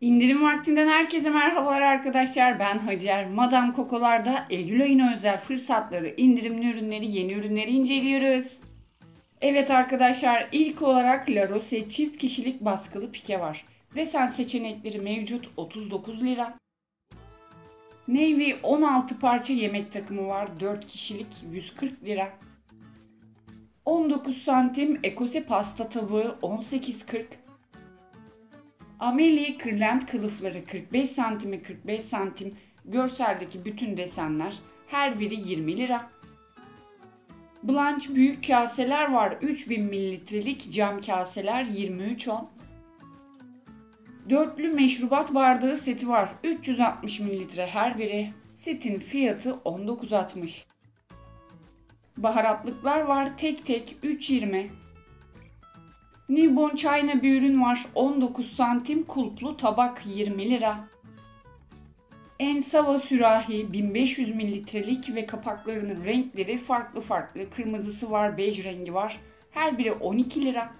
İndirim vaktinden herkese merhabalar arkadaşlar. Ben Hacer. Madame Coco'larda Eylül ayına özel fırsatları, indirimli ürünleri, yeni ürünleri inceliyoruz. Evet arkadaşlar, ilk olarak La Rose çift kişilik baskılı pike var. Desen seçenekleri mevcut, 39 lira. Navy 16 parça yemek takımı var, 4 kişilik 140 lira. 19 santim ekose pasta tabağı 18.40. Amelie kırlent kılıfları 45 santimi 45 santim, görseldeki bütün desenler, her biri 20 lira. Blanche büyük kaseler var, 3000 mililitrelik cam kaseler 23.10. Dörtlü meşrubat bardağı seti var, 360 mililitre her biri, setin fiyatı 19.60. Baharatlıklar var, tek tek 3.20. New Bone China bir ürün var, 19 santim kulplu tabak 20 lira. Ensava sürahi 1500 mililitrelik ve kapaklarının renkleri farklı farklı. Kırmızısı var, bej rengi var. Her biri 12 lira.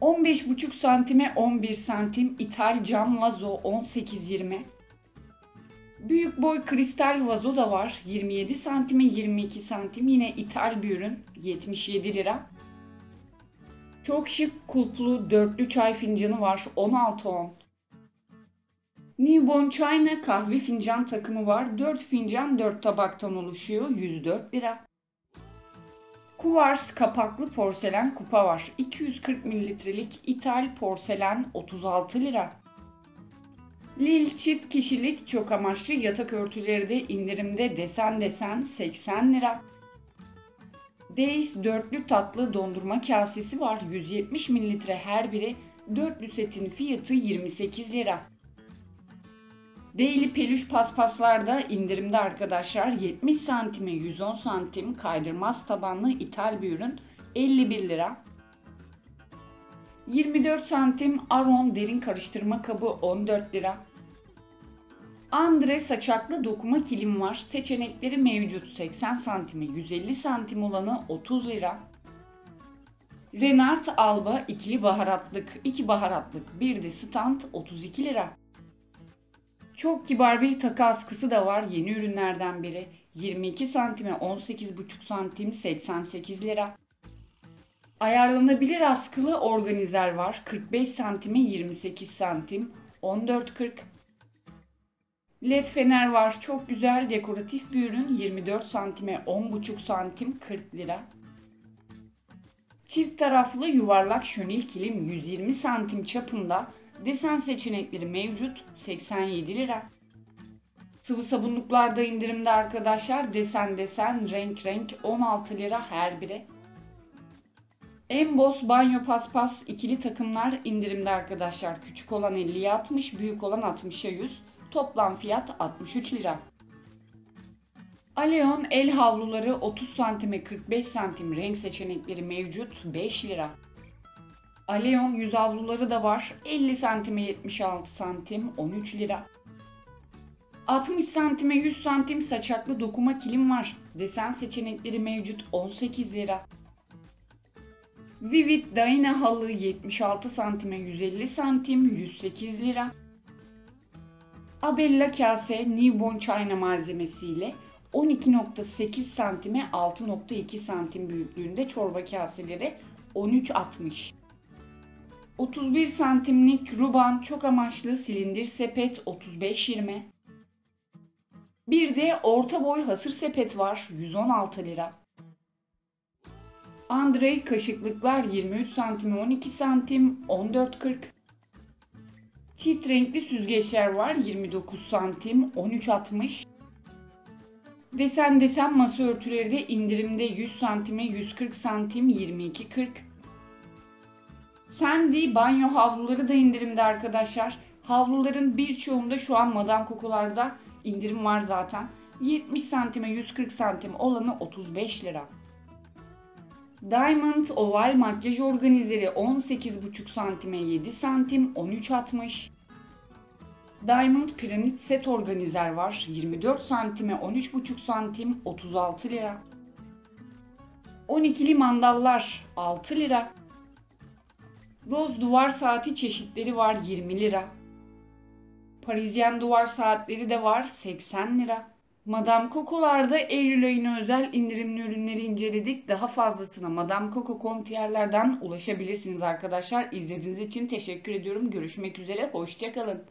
15,5 santime 11 santim ithal cam vazo 18-20. Büyük boy kristal vazo da var. 27 santime 22 santim yine ithal bir ürün 77 lira. Çok şık kulplu dörtlü çay fincanı var 16.10. New Bone China kahve fincan takımı var. 4 fincan 4 tabaktan oluşuyor 104 lira. Kuvars kapaklı porselen kupa var. 240 mililitrelik ithal porselen 36 lira. Lil çift kişilik çok amaçlı yatak örtüleri de indirimde desen desen 80 lira. Dace dörtlü tatlı dondurma kasesi var. 170 mililitre her biri. Dörtlü setin fiyatı 28 lira. Daily peluş paspaslarda indirimde arkadaşlar. 70 santime 110 santim kaydırmaz tabanlı ithal bir ürün 51 lira. 24 santim Aron derin karıştırma kabı 14 lira. Andre saçaklı dokuma kilim var. Seçenekleri mevcut. 80 santime 150 santim olanı 30 lira. Renart Alba ikili baharatlık, 2 baharatlık, bir de stand 32 lira. Çok kibar bir takı askısı da var. Yeni ürünlerden biri. 22 santime 18,5 santim 88 lira. Ayarlanabilir askılı organizer var. 45 santime 28 santim 14.40. LED fener var. Çok güzel dekoratif bir ürün. 24 santime 10,5 santim 40 lira. Çift taraflı yuvarlak şönil kilim 120 santim çapında. Desen seçenekleri mevcut 87 lira. Sıvı sabunluklar da indirimde arkadaşlar. Desen desen renk renk 16 lira her biri. Embos banyo paspas ikili takımlar indirimde arkadaşlar. Küçük olan 50'ye 60, büyük olan 60'a 100. Toplam fiyat 63 lira. Aleyon el havluları 30 santime 45 santim renk seçenekleri mevcut 5 lira. Aleyon yüz havluları da var. 50 santime 76 santim 13 lira. 60 santime 100 santim saçaklı dokuma kilim var. Desen seçenekleri mevcut 18 lira. Vivid Dayina halı 76 santime 150 santim 108 lira. Abella kase New Bone China malzemesiyle 12.8 santime 6.2 santim büyüklüğünde çorba kaseleri 13.60. 31 santimlik ruban çok amaçlı silindir sepet 35.20. Bir de orta boy hasır sepet var 116 lira. Andre kaşıklıklar 23 santime 12 santim 14.40. Çift renkli süzgeçler var 29 santim 13.60. Desen desen masa örtüleri de indirimde 100 santime 140 santim 22.40. Sandy banyo havluları da indirimde arkadaşlar. Havluların birçoğunda şu an Madame Coco'larda indirim var zaten. 70 santime 140 santim olanı 35 lira. Diamond oval makyaj organizeri 18,5 santime 7 santim 13.60. Diamond piramit set organizer var 24 santime 13,5 santim 36 lira. 12'li mandallar 6 lira. Roz duvar saati çeşitleri var 20 lira. Parisyen duvar saatleri de var 80 lira. Madame Coco'larda Eylül ayına özel indirimli ürünleri inceledik. Daha fazlasına Madame Coco.com.tr'lerden ulaşabilirsiniz arkadaşlar. İzlediğiniz için teşekkür ediyorum. Görüşmek üzere. Hoşça kalın.